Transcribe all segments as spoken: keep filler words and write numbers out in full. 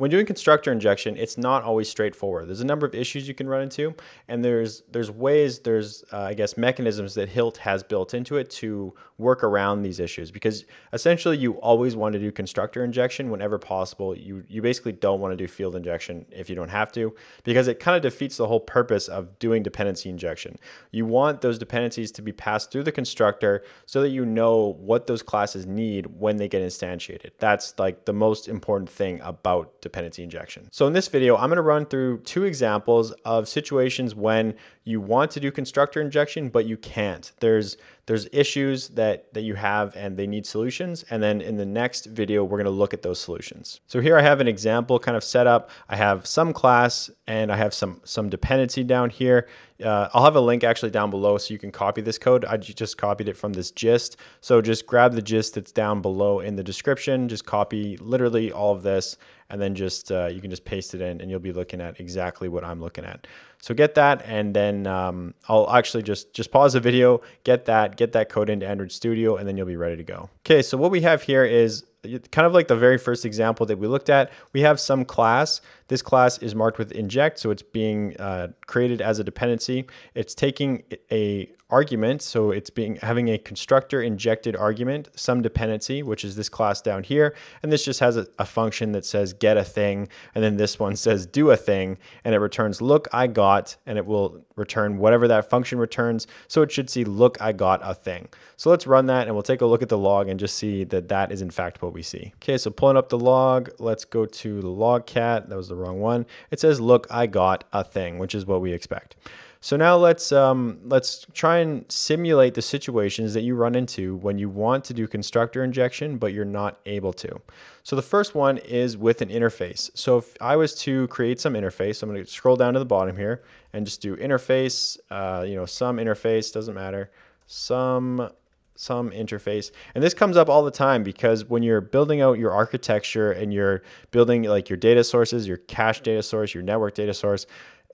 When doing constructor injection, it's not always straightforward. There's a number of issues you can run into, and there's there's ways, there's, uh, I guess, mechanisms that Hilt has built into it to work around these issues, because essentially you always want to do constructor injection whenever possible. You, you basically don't want to do field injection if you don't have to, because it kind of defeats the whole purpose of doing dependency injection. You want those dependencies to be passed through the constructor so that you know what those classes need when they get instantiated. That's like the most important thing about dependency. dependency injection. So in this video, I'm going to run through two examples of situations when you want to do constructor injection, but you can't. There's there's issues that, that you have and they need solutions. And then in the next video, we're going to look at those solutions. So here I have an example kind of set up. I have some class and I have some, some dependency down here. Uh, I'll have a link actually down below so you can copy this code. I just copied it from this gist. So just grab the gist that's down below in the description, just copy literally all of this, and then just uh, you can just paste it in and you'll be looking at exactly what I'm looking at. So get that, and then um, I'll actually just, just pause the video, get that, get that code into Android Studio, and then you'll be ready to go. Okay, so what we have here is kind of like the very first example that we looked at. We have some class. This class is marked with inject, so it's being uh, created as a dependency. It's taking a argument, so it's being having a constructor injected argument, some dependency, which is this class down here, and this just has a, a function that says get a thing, and then this one says do a thing, and it returns look I got, and it will return whatever that function returns. So it should see look I got a thing. So let's run that, and we'll take a look at the log and just see that that is in fact what we see. Okay, so pulling up the log, let's go to the logcat. That was the wrong one. It says, look, I got a thing, which is what we expect. So now let's um, let's try and simulate the situations that you run into when you want to do constructor injection, but you're not able to. So the first one is with an interface. So if I was to create some interface, I'm going to scroll down to the bottom here and just do interface, uh, you know, some interface, doesn't matter, some some interface. And this comes up all the time because when you're building out your architecture and you're building like your data sources, your cache data source, your network data source,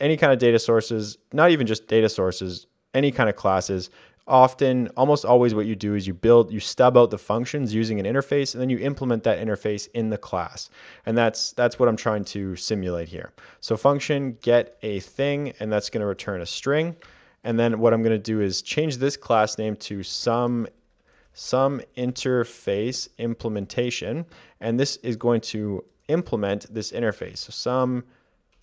any kind of data sources, not even just data sources, any kind of classes, often, almost always what you do is you build, you stub out the functions using an interface, and then you implement that interface in the class. And that's that's what I'm trying to simulate here. So function get a thing, and that's going to return a string. And then what I'm going to do is change this class name to some, some interface implementation. And this is going to implement this interface. So some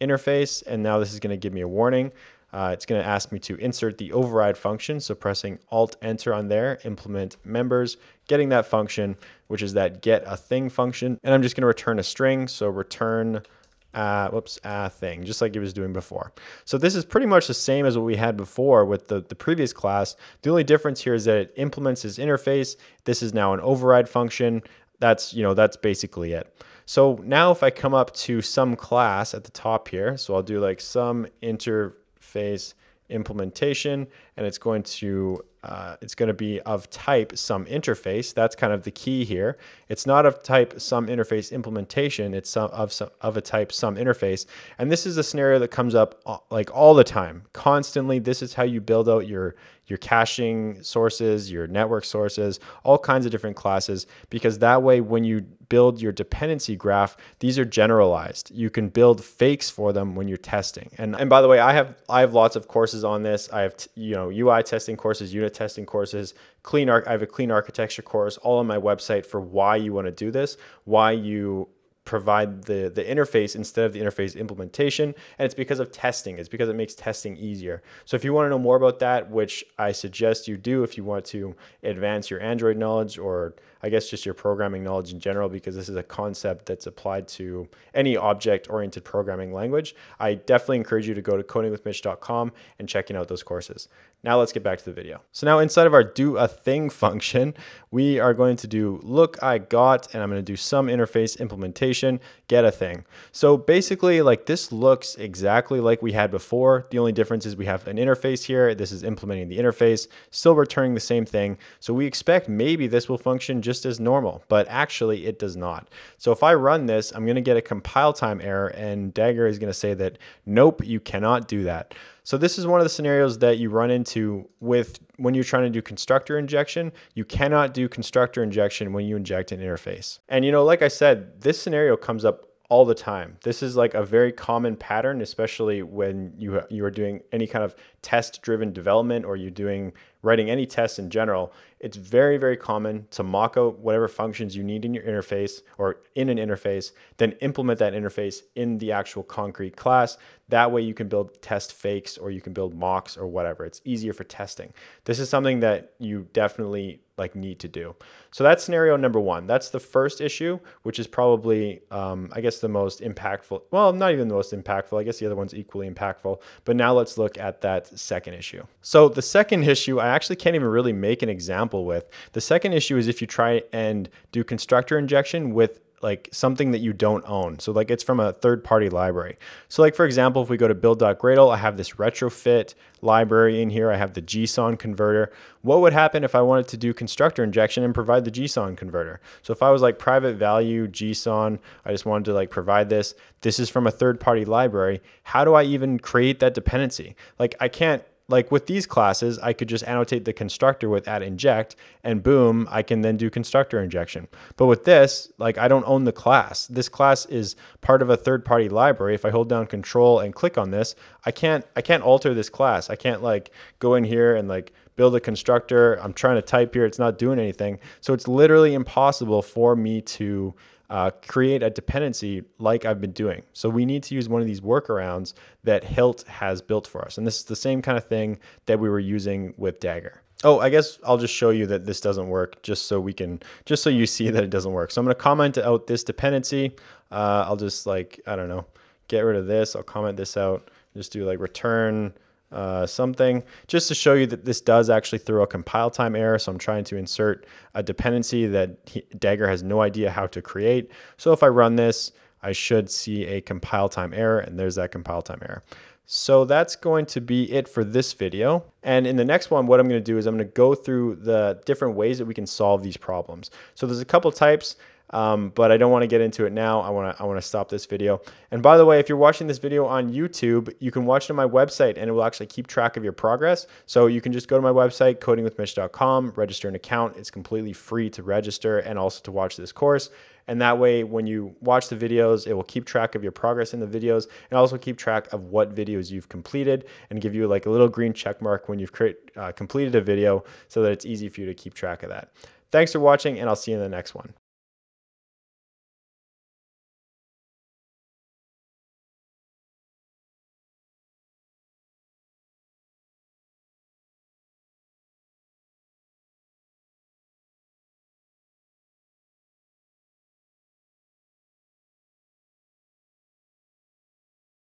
interface, and now this is going to give me a warning. Uh, it's going to ask me to insert the override function. So pressing Alt Enter on there, implement members, getting that function, which is that get a thing function. And I'm just going to return a string. So return Uh, whoops, ah, uh, thing, just like it was doing before. So this is pretty much the same as what we had before with the, the previous class. The only difference here is that it implements this interface. This is now an override function. That's, you know, that's basically it. So now if I come up to some class at the top here, so I'll do like some interface implementation, and it's going to uh, it's going to be of type some interface. That's kind of the key here. It's not of type some interface implementation. It's some of some of a type some interface. And this is a scenario that comes up like all the time, constantly. This is how you build out your your caching sources, your network sources, all kinds of different classes, because that way when you build your dependency graph, these are generalized. You can build fakes for them when you're testing. And and by the way, I have I have lots of courses on this. I have, you know, U I testing courses, unit testing courses, clean arc I have a clean architecture course, all on my website for why you want to do this, why you provide the, the interface instead of the interface implementation. And it's because of testing. It's because it makes testing easier. So if you want to know more about that, which I suggest you do if you want to advance your Android knowledge, or I guess just your programming knowledge in general, because this is a concept that's applied to any object-oriented programming language, I definitely encourage you to go to coding with mitch dot com and checking out those courses. Now let's get back to the video. So now inside of our do a thing function, we are going to do look I got, and I'm going to do some interface implementation, get a thing. So basically, like, this looks exactly like we had before. The only difference is we have an interface here. This is implementing the interface, still returning the same thing. So we expect maybe this will function just as normal, but actually it does not. So if I run this, I'm going to get a compile time error, and Dagger is going to say that, nope, you cannot do that. So this is one of the scenarios that you run into with when you're trying to do constructor injection. You cannot do constructor injection when you inject an interface. And, you know, like I said, this scenario comes up all the time. This is like a very common pattern, especially when you, you are doing any kind of test-driven development, or you're doing writing any tests in general. It's very, very common to mock out whatever functions you need in your interface or in an interface, then implement that interface in the actual concrete class. That way you can build test fakes, or you can build mocks or whatever. It's easier for testing. This is something that you definitely like need to do. So that's scenario number one. That's the first issue, which is probably, um, I guess the most impactful. Well, not even the most impactful. I guess the other one's equally impactful, but now let's look at that second issue. So the second issue, I actually can't even really make an example with. The second issue is if you try and do constructor injection with like something that you don't own. So like it's from a third party library. So like, for example, if we go to build dot gradle, I have this retrofit library in here. I have the Gson converter. What would happen if I wanted to do constructor injection and provide the Gson converter? So if I was like private value Gson, I just wanted to like provide this, this is from a third party library. How do I even create that dependency? Like I can't, like with these classes, I could just annotate the constructor with at Inject and boom, I can then do constructor injection. But with this, like I don't own the class. This class is part of a third-party library. If I hold down control and click on this, I can't, I can't alter this class. I can't like go in here and like build a constructor. I'm trying to type here, it's not doing anything. So it's literally impossible for me to Uh, create a dependency like I've been doing. So we need to use one of these workarounds that Hilt has built for us. And this is the same kind of thing that we were using with Dagger. Oh, I guess I'll just show you that this doesn't work just so we can, just so you see that it doesn't work. So I'm gonna comment out this dependency. Uh, I'll just like, I don't know, get rid of this. I'll comment this out, just do like return Uh, something, just to show you that this does actually throw a compile time error. So I'm trying to insert a dependency that he, Dagger has no idea how to create. So if I run this, I should see a compile time error, and there's that compile time error. So that's going to be it for this video. And in the next one, what I'm going to do is I'm going to go through the different ways that we can solve these problems. So there's a couple types. Um, but I don't want to get into it now. I want to I want to stop this video. And by the way, if you're watching this video on YouTube, you can watch it on my website and it will actually keep track of your progress. So you can just go to my website, coding with mitch dot com, register an account. It's completely free to register and also to watch this course. And that way, when you watch the videos, it will keep track of your progress in the videos and also keep track of what videos you've completed and give you like a little green check mark when you've create, uh, completed a video so that it's easy for you to keep track of that. Thanks for watching, and I'll see you in the next one.